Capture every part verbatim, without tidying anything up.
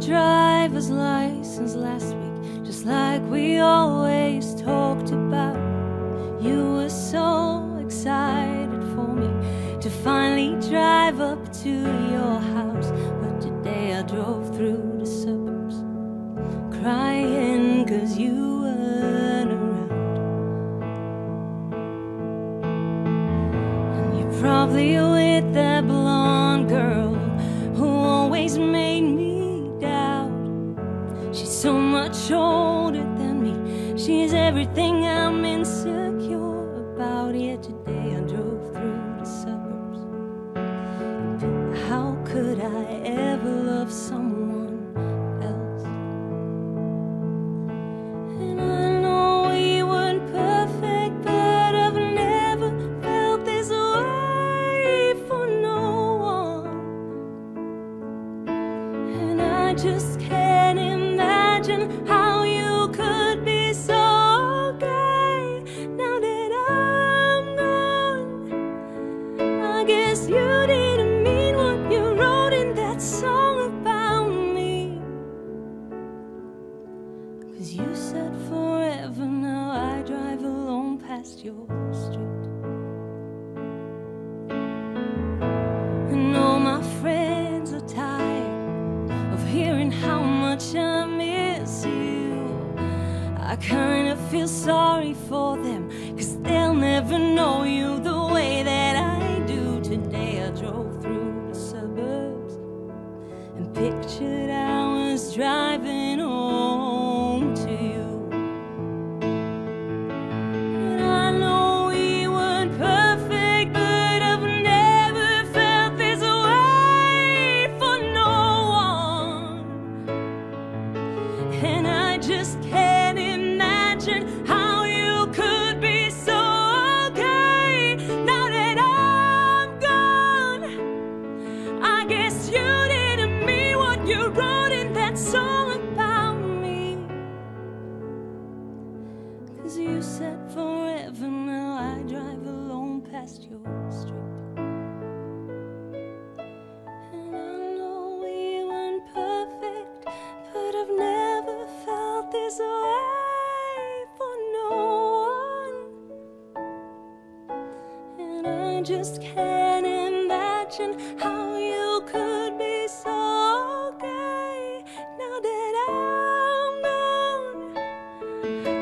driver's license last week, just like we always talked about. You were so excited for me to finally drive up to your house, but today I drove through the suburbs, crying 'cause you weren't around. And you're probably with that blonde girl who always made me. She's so much older than me. She's everything I'm insecure about. Yet today I drove through the suburbs. How could I ever love someone else? And I know we weren't perfect, but I've never felt this way for no one. And I just can't imagine how you could be so okay now that I'm gone. I guess you didn't mean what you wrote in that song about me, 'cause you said forever. Now I drive alone past your street, and all my friends are tired of hearing how much I miss. I kind of feel sorry for them, 'cause they'll never know you the way that I do. Today I drove through the suburbs and pictured I was driving home to you. And I know we weren't perfect, but I've never felt this way for no one. And I just can't how you could be so okay now that I'm gone. I guess you didn't mean what you wrote in that song about me, 'cause you said forever. Now I drive alone past your street. Just can't imagine how you could be so okay now that I'm gone.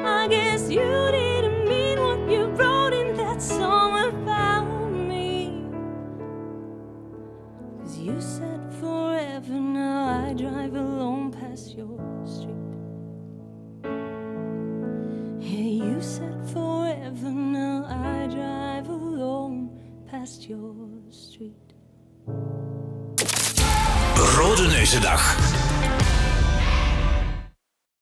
I guess you didn't mean what you wrote in that song about me, 'cause you said forever. Now I drive alone past your street. Yeah, you said forever. Now I drive alone past your street. Rode Neuzen Dag.